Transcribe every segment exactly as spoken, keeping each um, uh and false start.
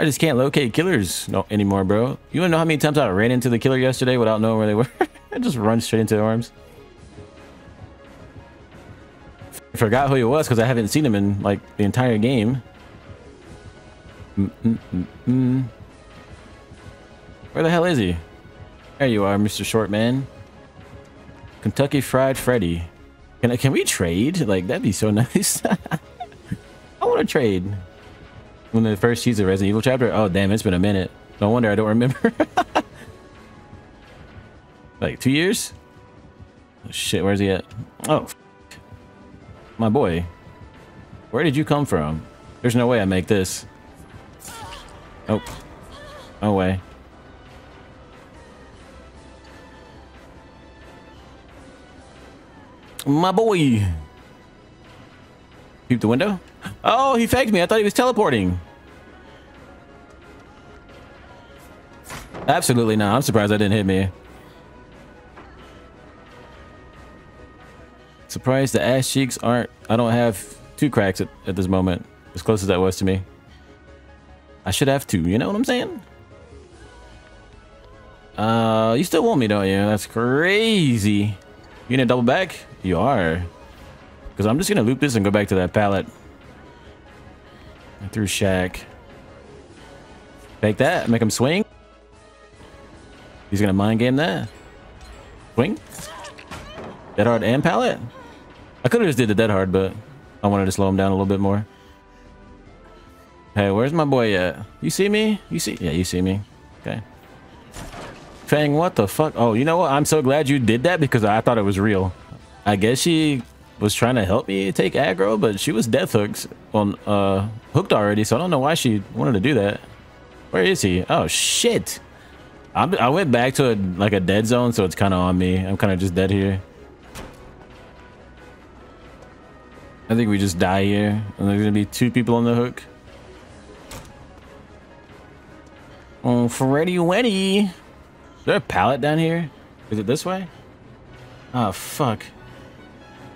I just can't locate killers no anymore, bro. You wanna know how many times I ran into the killer yesterday without knowing where they were? I just run straight into their arms. Forgot who he was because I haven't seen him in like the entire game. Mm -mm -mm -mm. Where the hell is he? There you are, Mister Shortman. Kentucky Fried Freddy. Can I, can we trade? Like, that'd be so nice. I want to trade. When the first season of Resident Evil chapter? Oh, damn, it's been a minute. No wonder I don't remember. Like, two years? Oh, shit, where's he at? Oh, f my boy. Where did you come from? There's no way I make this. Oh. No way. My boy. Peep the window. Oh, he faked me. I thought he was teleporting. Absolutely not. I'm surprised that didn't hit me. Surprised the ass cheeks aren't... I don't have two cracks at, at this moment. As close as that was to me. I should have two. You know what I'm saying? Uh, you still want me, don't you? That's crazy. You gonna double back? You are. Because I'm just gonna loop this and go back to that pallet. Through Shaq. Take that. Make him swing. He's gonna mind game that. Swing. Dead hard and pallet. I could have just did the dead hard, but I wanted to slow him down a little bit more. Hey, where's my boy at? You see me? You see? Yeah, you see me. Okay. Fang, what the fuck? Oh, you know what? I'm so glad you did that because I thought it was real. I guess she was trying to help me take aggro, but she was death hooks on uh hooked already, so I don't know why she wanted to do that. Where is he? Oh shit! I'm, I went back to a, like a dead zone, so it's kind of on me. I'm kind of just dead here. I think we just die here, and there's gonna be two people on the hook. Oh, Freddy Wendy! Is there a pallet down here? Is it this way? Oh fuck!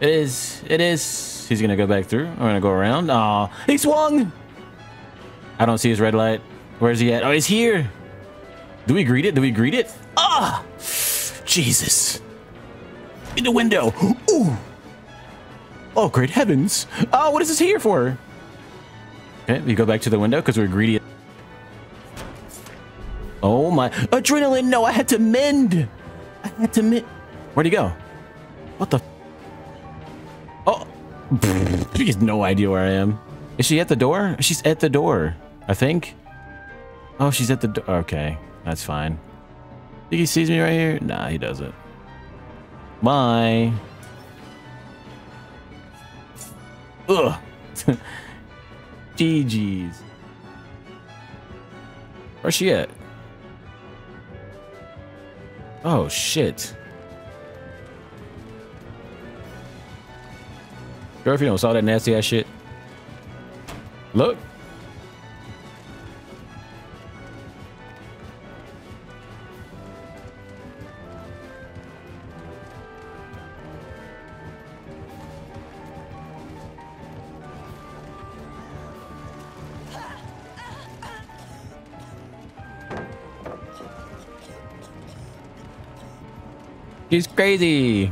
It is. It is. He's gonna go back through. I'm gonna go around. Aw, he swung. I don't see his red light. Where's he at? Oh, he's here. Do we greet it? Do we greet it? Ah, Jesus! In the window. Ooh. Oh, great heavens! Oh, what is this here for? Okay, we go back to the window because we're greedy. Oh my adrenaline! No, I had to mend. I had to mend. Where'd he go? What the? Oh, she has no idea where I am. Is she at the door? She's at the door, I think. Oh, she's at the door. Okay, that's fine. Think he sees me right here? Nah, he doesn't. Bye. Ugh. G G's. Where's she at? Oh, shit. Girl, if you don't saw that nasty ass shit. Look. She's crazy.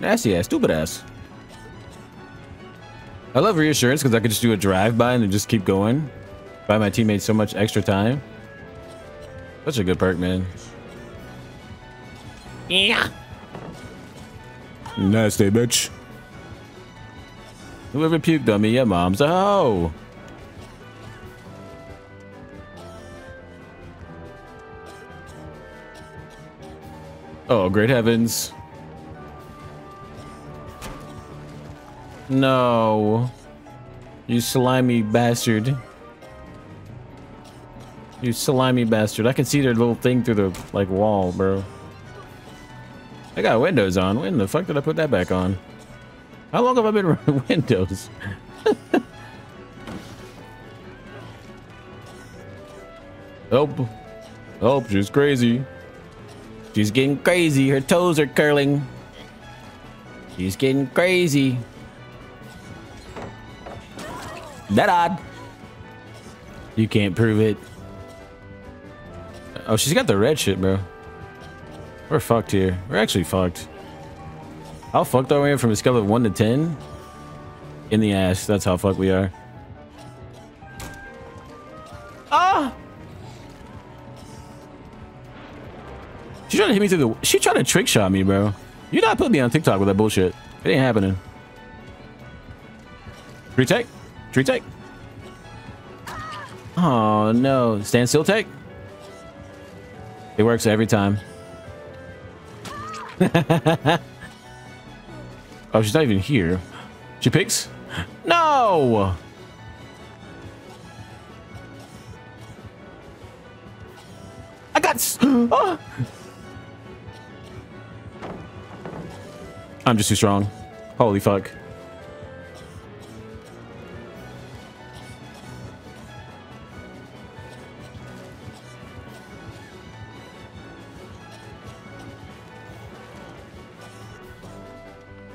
Nasty ass, stupid ass. I love reassurance because I could just do a drive-by and then just keep going. Buy my teammates so much extra time. Such a good perk, man. Yeah. Nasty bitch. Whoever puked on me, your mom's a hoe. Oh, great heavens. No, you slimy bastard. You slimy bastard. I can see their little thing through the like wall, bro. I got windows on. When the fuck did I put that back on? How long have I been running windows? Help. Help, she's crazy. She's getting crazy. Her toes are curling. She's getting crazy. That odd. You can't prove it. Oh, she's got the red shit, bro. We're fucked here. We're actually fucked. How fucked are we from a scale of one to ten? In the ass. That's how fucked we are. Ah! She tried to hit me through the... She tried to trick shot me, bro. You're not putting me on TikTok with that bullshit. It ain't happening. Three take. Three take. Oh, no. Stand still take. It works every time. Oh, she's not even here. She picks? No! I got s oh. I'm just too strong. Holy fuck.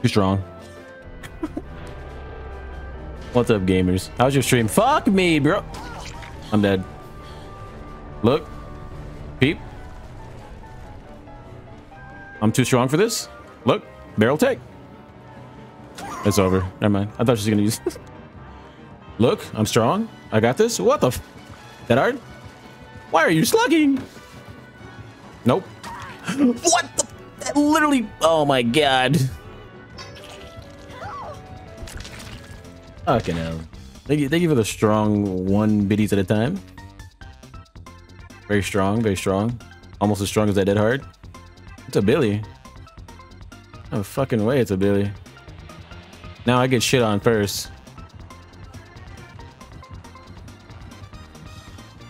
Too strong. What's up, gamers? How's your stream? Fuck me, bro. I'm dead. Look. Peep. I'm too strong for this. Look. Barrel tech. It's over. Never mind. I thought she was gonna use this. Look. I'm strong. I got this. What the f? That hard? Why are you slugging? Nope. What the? That literally. Oh my god. Fucking hell. Thank you, thank you for the strong one biddies at a time. Very strong, very strong. Almost as strong as that dead hard. It's a Billy. No fucking way it's a Billy. Now I get shit on first.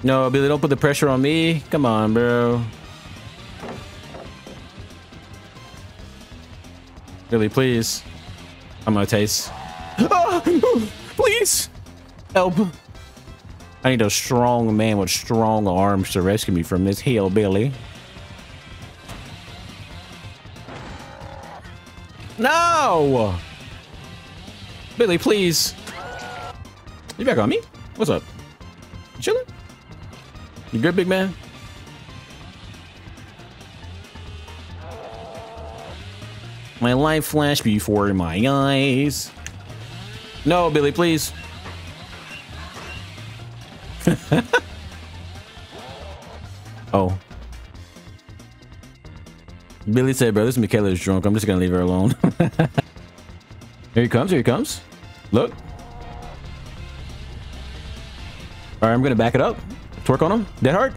No, Billy, don't put the pressure on me. Come on, bro. Billy, please. I'm gonna taste. Please help. I need a strong man with strong arms to rescue me from this hillbilly. No, Billy, please. You back on me? What's up? You chilling? You good, big man? My life flashed before my eyes. No, Billy, please. Oh. Billy said, bro, this Michaela is drunk. I'm just going to leave her alone. Here he comes. Here he comes. Look. All right, I'm going to back it up. Twerk on him. Dead hard.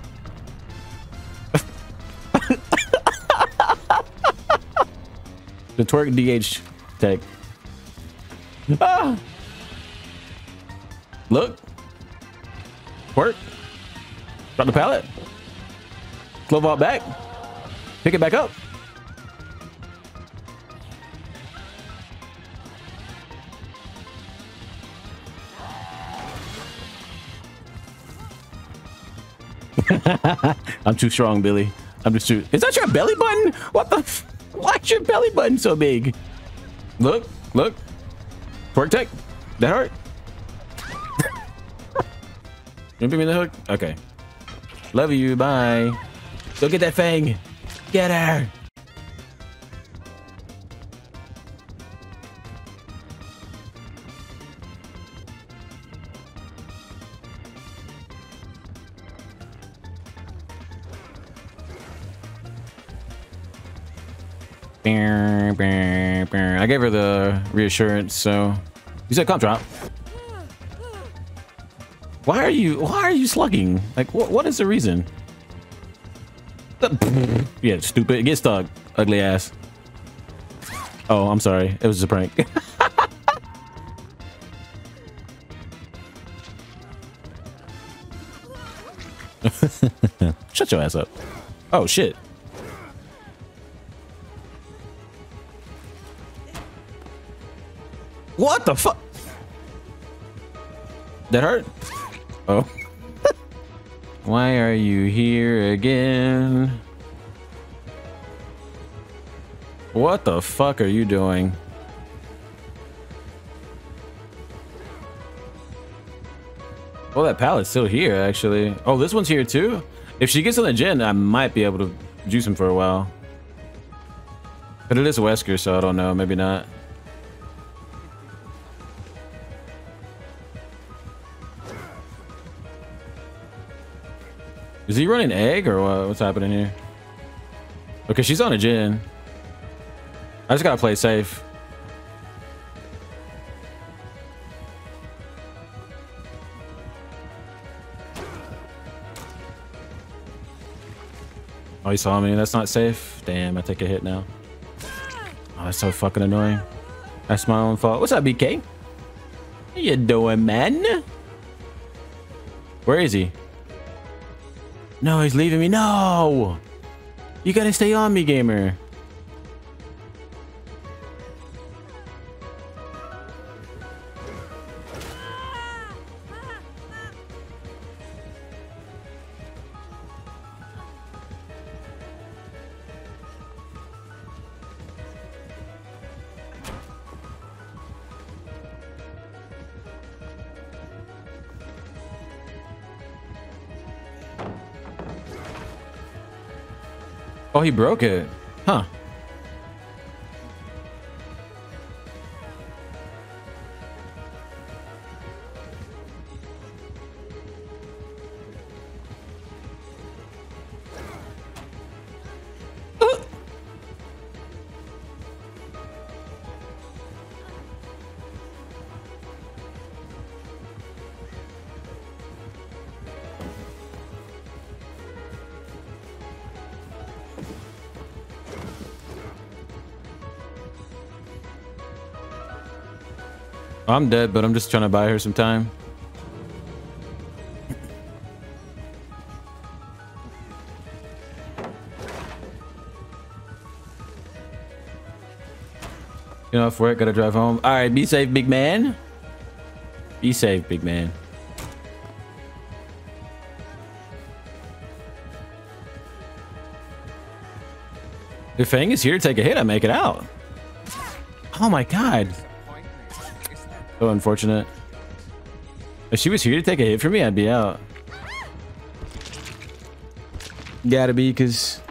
The twerk D H tag. Ah! Look. Work. Drop the pallet. Slow vault back. Pick it back up. I'm too strong, Billy. I'm just too. Is that your belly button? What the? F Why's your belly button so big? Look. Look. Twerk tech. That hurt. You put me in the hook? Okay. Love you. Bye. Go get that Fang. Get her. I gave her the reassurance, so you said comp drop. Why are you why are you slugging? Like what what is the reason? Yeah, stupid. Get stuck, ugly ass. Oh, I'm sorry. It was just a prank. Shut your ass up. Oh shit. What the fuck? That hurt? Oh. Why are you here again? What the fuck are you doing? Well, that pallet's still here, actually. Oh, this one's here too? If she gets on the gen, I might be able to juice him for a while. But it is Wesker, so I don't know. Maybe not. Is he running egg or what? What's happening here? Okay, she's on a gen. I just gotta play safe. Oh, he saw me. That's not safe. Damn, I take a hit now. Oh, that's so fucking annoying. That's my own fault. What's up, B K? How you doing, man? Where is he? No, he's leaving me. No! You gotta stay on me, gamer. Oh, he broke it. Huh. Ooh. I'm dead, but I'm just trying to buy her some time. You know, if we're gonna drive home. All right, be safe, big man. Be safe, big man. If Fang is here to take a hit, I make it out. Oh my God. So unfortunate. If she was here to take a hit for me, I'd be out. Gotta be, because